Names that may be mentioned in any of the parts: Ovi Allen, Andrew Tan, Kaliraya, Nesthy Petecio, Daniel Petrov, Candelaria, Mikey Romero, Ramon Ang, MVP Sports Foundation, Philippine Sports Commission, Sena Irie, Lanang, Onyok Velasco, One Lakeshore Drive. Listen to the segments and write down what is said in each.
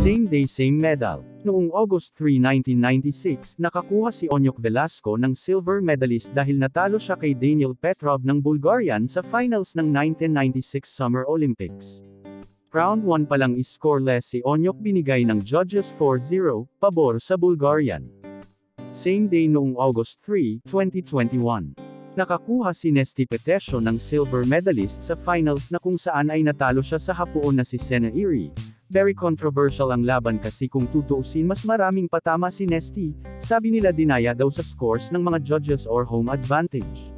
Same day same medal. Noong August 3, 1996, nakakuha si Onyok Velasco ng silver medalist dahil natalo siya kay Daniel Petrov ng Bulgarian sa finals ng 1996 Summer Olympics. Round 1 pa lang scoreless si Onyok, binigay ng judges 4-0, pabor sa Bulgarian. Same day noong August 3, 2021. Nakakuha si Nesthy Petecio ng silver medalist sa finals na kung saan ay natalo siya sa Hapoon na si Sena Irie. Very controversial ang laban kasi kung tutuusin mas maraming patama si Nesthy, sabi nila dinaya daw sa scores ng mga judges or home advantage.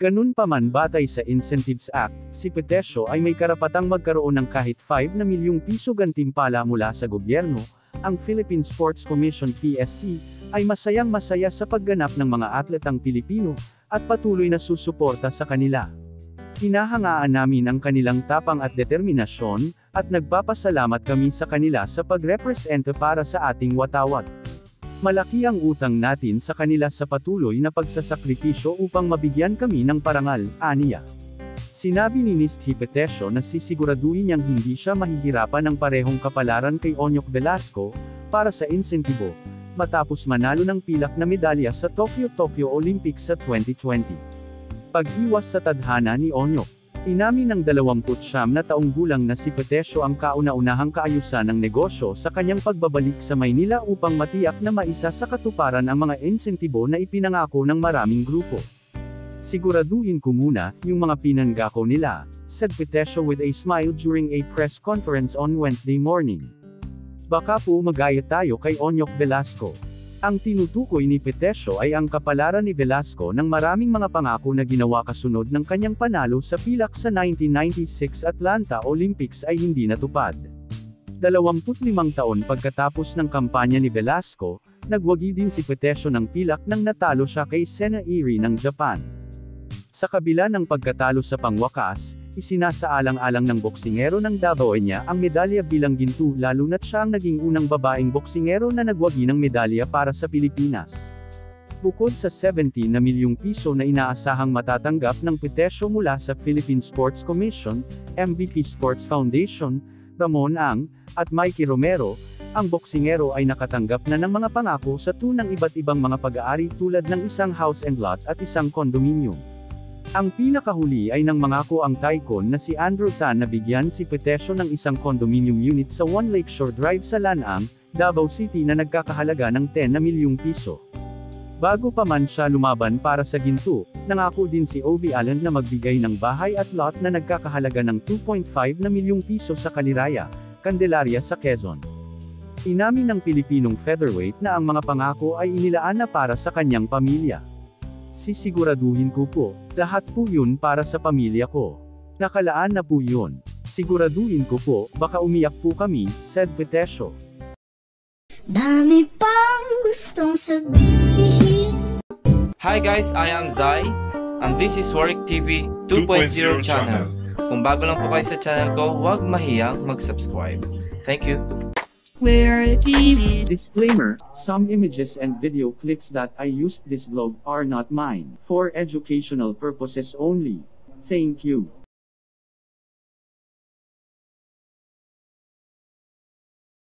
Ganun pa man, batay sa Incentives Act, si Petecio ay may karapatang magkaroon ng kahit 5 na milyong piso gantimpala mula sa gobyerno. Ang Philippine Sports Commission PSC ay masayang-masaya sa pagganap ng mga atletang Pilipino at patuloy na susuporta sa kanila. Hinahangaan namin ang kanilang tapang at determinasyon, at nagpapasalamat kami sa kanila sa pagrepresenta para sa ating watawat. Malaki ang utang natin sa kanila sa patuloy na pagsasakripisyo upang mabigyan kami ng parangal, aniya. Sinabi ni Nesthy Petecio na sisiguraduhin niyang hindi siya mahihirapan ng parehong kapalaran kay Onyok Velasco para sa insentibo, matapos manalo ng pilak na medalya sa Tokyo Olympics sa 2020. Pag-iwas sa tadhana ni Onyok. Inamin ng 29 na taong gulang na si Petecio ang kauna-unahang kaayusan ng negosyo sa kanyang pagbabalik sa Maynila upang matiyak na maisa sa katuparan ang mga insentibo na ipinangako ng maraming grupo. Siguraduhin ko muna yung mga pinangako nila, said Petecio with a smile during a press conference on Wednesday morning. Baka po magaya tayo kay Onyok Velasco. Ang tinutukoy ni Petecio ay ang kapalaran ni Velasco ng maraming mga pangako na ginawa kasunod ng kanyang panalo sa pilak sa 1996 Atlanta Olympics ay hindi natupad. 25 taon pagkatapos ng kampanya ni Velasco, nagwagi din si Petecio ng pilak nang natalo siya kay Sena Irie ng Japan. Sa kabila ng pagkatalo sa pangwakas, isinasaalang-alang ng boksingero ng Davao niya ang medalya bilang ginto, lalo na't siya ang naging unang babaeng boksingero na nagwagi ng medalya para sa Pilipinas. Bukod sa 17 na milyong piso na inaasahang matatanggap ng Petecio mula sa Philippine Sports Commission, MVP Sports Foundation, Ramon Ang, at Mikey Romero, ang boksingero ay nakatanggap na ng mga pangako sa tunang iba't ibang mga pag-aari tulad ng isang house and lot at isang kondominium. Ang pinakahuli ay nang mangako ang tycoon na si Andrew Tan na bigyan si Petecio ng isang condominium unit sa One Lakeshore Drive sa Lanang, Davao City na nagkakahalaga ng 10 na milyong piso. Bago pa man siya lumaban para sa ginto, nangako din si Ovi Allen na magbigay ng bahay at lot na nagkakahalaga ng 2.5 na milyong piso sa Kaliraya, Candelaria sa Quezon. Inamin ng Pilipinong featherweight na ang mga pangako ay inilaan na para sa kanyang pamilya. Sisiguraduhin ko po, lahat po yun para sa pamilya ko. Nakalaan na po yun. Siguraduhin ko po, baka umiyak po kami, said Petecio. Dami pang gustong sabihin. Hi guys, I am Zai, and this is Warwick TV 2.0 channel. Kung bago lang po kayo sa channel ko, huwag mahiyang mag-subscribe. Thank you. Where TV. Disclaimer, some images and video clips that I used this blog are not mine, for educational purposes only. Thank you.